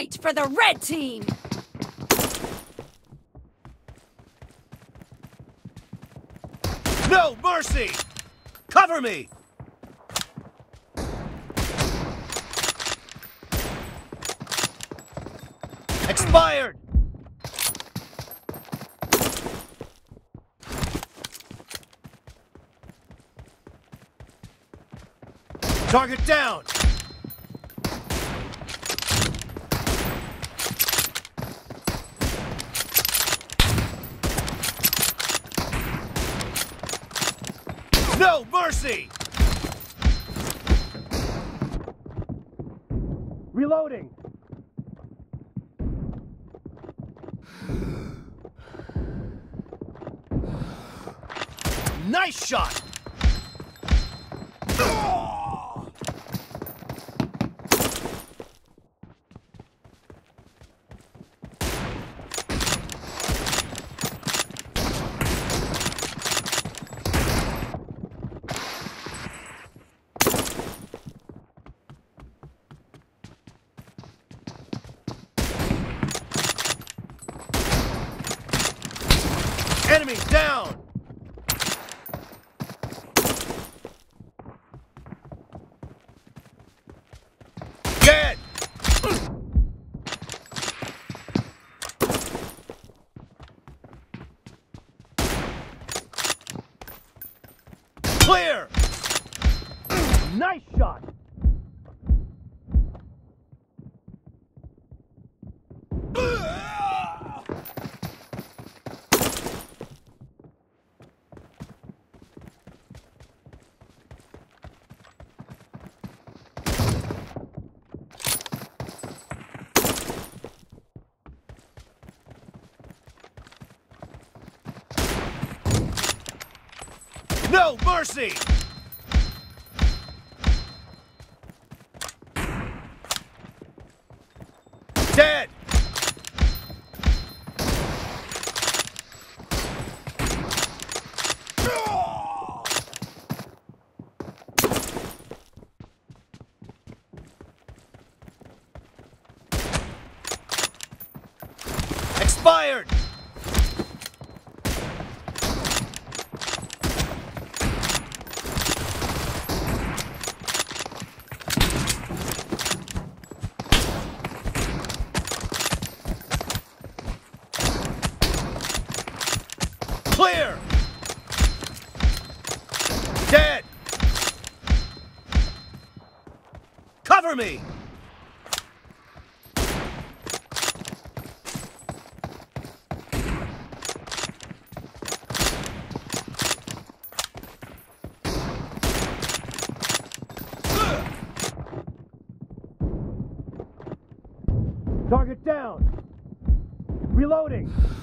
point for the red team! No mercy! Cover me! Expired! Target down! No mercy! Reloading! Nice shot! Enemy down! Dead! Clear! Nice shot! No mercy! Dead! Expired! Clear! Dead! Cover me! Target down! Reloading!